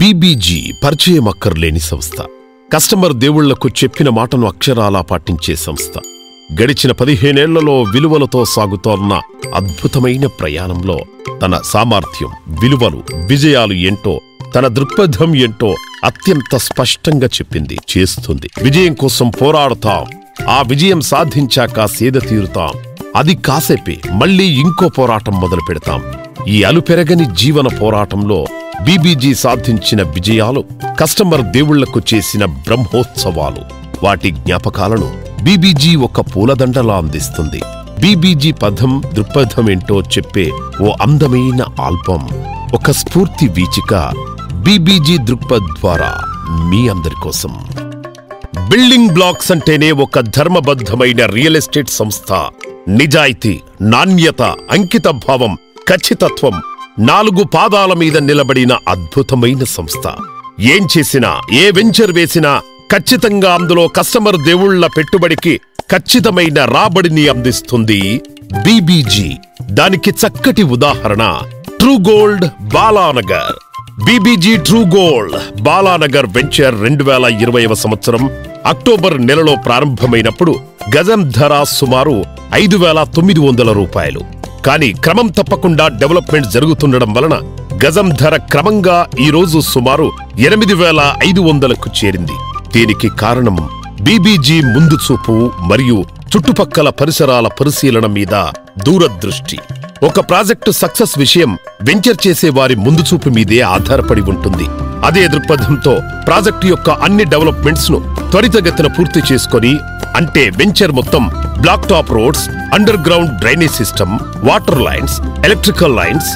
BBG పరిచయం అక్కర్లేని సంస్థ. కస్టమర్ దేవుళ్లకు చెప్పిన మాటను అక్షరాలా పాటించే సంస్థ. గడిచిన 15 ఏళ్లలో విలువలతో సాగుతోన్న అద్భుతమైన ప్రయాణంలో తన సామర్థ్యం, విలువలు, విజయాలు ఏంటో, తన దృక్పథం ఏంటో అత్యంత స్పష్టంగా చెప్పింది, చేస్తుంది. విజయం కోసం పోరాడతాం, ఆ విజయం సాధించాక సేద తీరుతాం, అది కాసేపే, మళ్లీ ఇంకో పోరాటం మొదలు పెడతాం. ఈ అలుపెరగని జీవన పోరాటంలో బీబీజీ సాధించిన విజయాలు, కస్టమర్ దేవుళ్లకు చేసిన బ్రహ్మోత్సవాలు, వాటి జ్ఞాపకాలను బీబీజీ ఒక పూలదండలా అందిస్తుంది. బీబీజీ పదం, దృక్పథం ఏంటో చెప్పే ఓ అందమైన ఆల్బం, ఒక స్ఫూర్తి వీచిక బీబీజీ దృక్పథ్ ద్వారా మీ అందరి కోసం. బిల్డింగ్ బ్లాక్స్ అంటేనే ఒక ధర్మబద్ధమైన రియల్ ఎస్టేట్ సంస్థ. నిజాయితీ, నాణ్యత, అంకిత భావం, ఖచ్చితత్వం, 4 పాదాల మీద నిలబడిన అద్భుతమైన సంస్థ. ఏం చేసినా, ఏ వెంచర్ వేసినా ఖచ్చితంగా అందులో కస్టమర్ దేవుళ్ల పెట్టుబడికి ఖచ్చితమైన రాబడిని అందిస్తుంది బీబీజీ. దానికి చక్కటి ఉదాహరణ ట్రూగోల్డ్ బాలానగర్. బీబీజీ ట్రూగోల్డ్ బాలానగర్ వెంచర్ 2020వ సంవత్సరం అక్టోబర్ నెలలో ప్రారంభమైనప్పుడు గజం ధర సుమారు 5,900 రూపాయలు. కానీ క్రమం తప్పకుండా డెవలప్మెంట్ జరుగుతుండడం వలన గజం ధర క్రమంగా ఈరోజు సుమారు 8,500కు చేరింది. దీనికి కారణం బీబీజీ ముందు చూపు మరియు చుట్టుపక్కల పరిసరాల పరిశీలన మీద దూరదృష్టి. ఒక ప్రాజెక్టు సక్సెస్ విషయం వెంచర్ చేసే వారి ముందు చూపు మీదే ఆధారపడి ఉంటుంది. అదే దృక్పథంతో ప్రాజెక్టు యొక్క అన్ని డెవలప్మెంట్స్ ను త్వరితగతిన పూర్తి చేసుకొని, అంటే వెంచర్ మొత్తం black top roads, underground drainage system, water lines, electrical lines,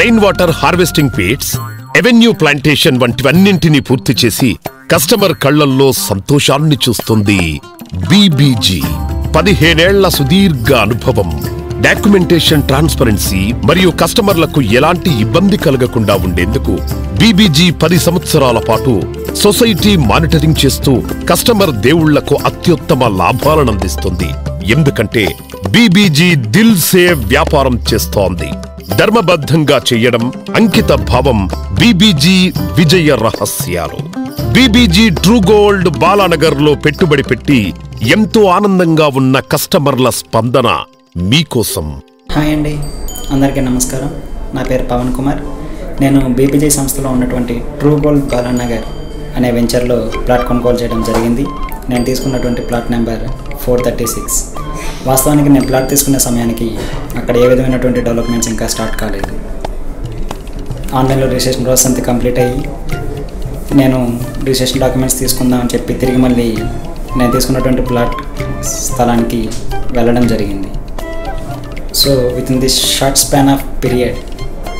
rain water harvesting pits, avenue plantation వంటివన్నింటినీ పూర్తి చేసి కస్టమర్ కళ్లల్లో సంతోషాన్ని చూస్తుంది బీబీజీ. 15 ఏళ్ల సుదీర్ఘ అనుభవం, డాక్యుమెంటేషన్ ట్రాన్స్పరెన్సీ మరియు కస్టమర్లకు ఎలాంటి ఇబ్బంది కలగకుండా ఉండేందుకు బీబీజీ 10 సంవత్సరాల పాటు సొసైటీ మానిటరింగ్ చేస్తూ కస్టమర్ దేవుళ్లకు అత్యుత్తమ లాభాలను అందిస్తుంది. ఎందుకంటే బీబీజీ దిల్ సే వ్యాపారం చేస్తోంది. ధర్మబద్ధంగా చేయడం, అంకిత భావం బీబీజీ విజయ రహస్యాలు. బీబీజీ ట్రూగోల్డ్ బాలానగర్ లో పెట్టుబడి పెట్టి ఎంతో ఆనందంగా ఉన్న కస్టమర్ల స్పందన మీకోసం. హాయ్ అండి, అందరికీ నమస్కారం. నా పేరు పవన్ కుమార్. నేను బీబీజీ సంస్థలో ఉన్నటువంటి ట్రూగోల్డ్ బాలానగర్ అనే వెంచర్లో ప్లాట్ కొనుగోలు చేయడం జరిగింది. నేను తీసుకున్నటువంటి ప్లాట్ నెంబర్ 436. వాస్తవానికి నేను ప్లాట్ తీసుకునే సమయానికి అక్కడ ఏ విధమైనటువంటి డెవలప్మెంట్స్ ఇంకా స్టార్ట్ కాలేదు. ఆన్లైన్లో రిజిస్ట్రేషన్ ప్రాసెస్ అంతా కంప్లీట్ అయ్యి నేను రిజిస్ట్రేషన్ డాక్యుమెంట్స్ తీసుకుందామని చెప్పి తిరిగి మళ్ళీ నేను తీసుకున్నటువంటి ప్లాట్ స్థలానికి వెళ్ళడం జరిగింది. So within this short span of period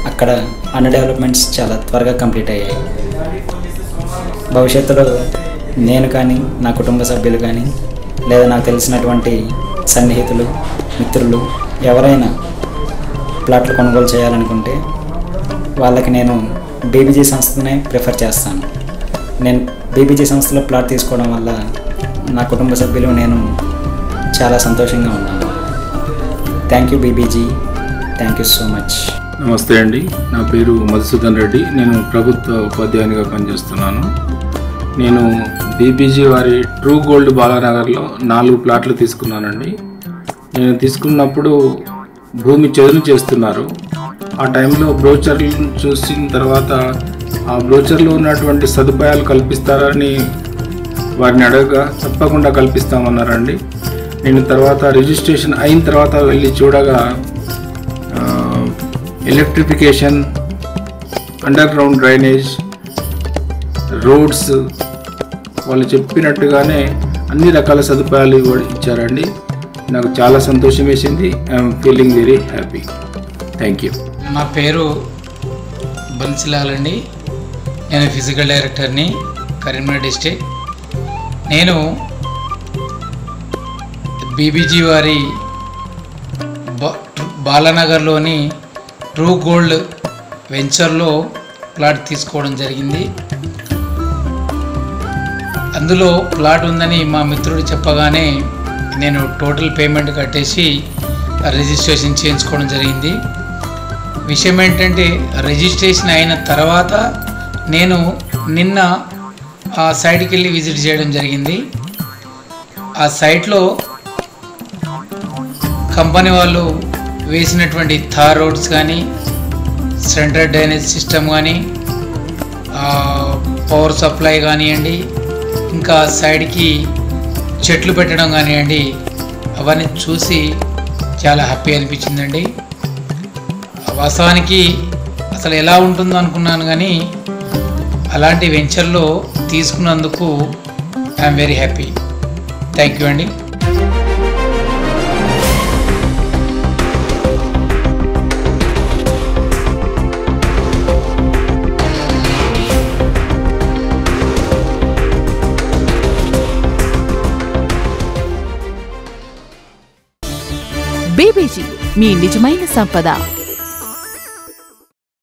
అక్కడ అన్ని డెవలప్మెంట్స్ చాలా త్వరగా కంప్లీట్ అయ్యాయి. భవిష్యత్తులో నేను కానీ, నా కుటుంబ సభ్యులు కానీ, లేదా నాకు తెలిసినటువంటి సన్నిహితులు, మిత్రులు ఎవరైనా ప్లాట్లు కొనుగోలు చేయాలనుకుంటే వాళ్ళకి నేను బీబీజీ సంస్థనే ప్రిఫర్ చేస్తాను. నేను బీబీజీ సంస్థలో ప్లాట్ తీసుకోవడం వల్ల నా కుటుంబ సభ్యులు, నేను చాలా సంతోషంగా ఉన్నాను. Thank you BBG, thank you so much. నమస్తే అండి, నా పేరు మధుసూదన్ రెడ్డి. నేను ప్రభుత్వ ఉపాధ్యాయునిగా పనిచేస్తున్నాను. నేను బీబీజీ వారి ట్రూగోల్డ్ బాలానగర్లో 4 ప్లాట్లు తీసుకున్నానండి. నేను తీసుకున్నప్పుడు భూమి చదును చేస్తున్నారు. ఆ టైంలో బ్రోచర్లను చూసిన తర్వాత ఆ బ్రోచర్లో ఉన్నటువంటి సదుపాయాలు కల్పిస్తారని వారిని అడగగా తప్పకుండా కల్పిస్తామన్నారండి. నేను తర్వాత రిజిస్ట్రేషన్ అయిన తర్వాత వెళ్ళి చూడగా electrification, underground drainage, roads వాళ్ళు చెప్పినట్టుగానే అన్ని రకాల సదుపాయాలు ఇచ్చారండి. నాకు చాలా సంతోషం వేసింది. I'm feeling very happy. Thank you. నా పేరు బన్సిలాల్ అండి. నేను ఫిజికల్ డైరెక్టర్ని, కరీంనగర్ డిస్టిక్. నేను బీబీజీ వారి బాలానగర్లోని ట్రూగోల్డ్ వెంచర్లో ప్లాట్ తీసుకోవడం జరిగింది. అందులో ప్లాట్ ఉందని మా మిత్రుడు చెప్పగానే నేను టోటల్ పేమెంట్ కట్టేసి రిజిస్ట్రేషన్ చేయించుకోవడం జరిగింది. విషయం ఏంటంటే, రిజిస్ట్రేషన్ అయిన తర్వాత నేను నిన్న ఆ సైట్కి వెళ్ళి విజిట్ చేయడం జరిగింది. ఆ సైట్లో కంపెనీ వాళ్ళు వేసినటువంటి థార్ రోడ్స్ కానీ సెంట్రల్ డ్రైనేజ్ సిస్టమ్ కానీ పవర్ సప్లై కానివ్వండి, ఇంకా సైడ్కి చెట్లు పెట్టడం కానివ్వండి, అవన్నీ చూసి చాలా హ్యాపీ అనిపించిందండి. వాస్తవానికి అసలు ఎలా ఉంటుందో అనుకున్నాను కానీ అలాంటి వెంచర్లో తీసుకున్నందుకు I'm very happy. Thank you అండి. బీబీజీ మీ నిజమైన సంపద.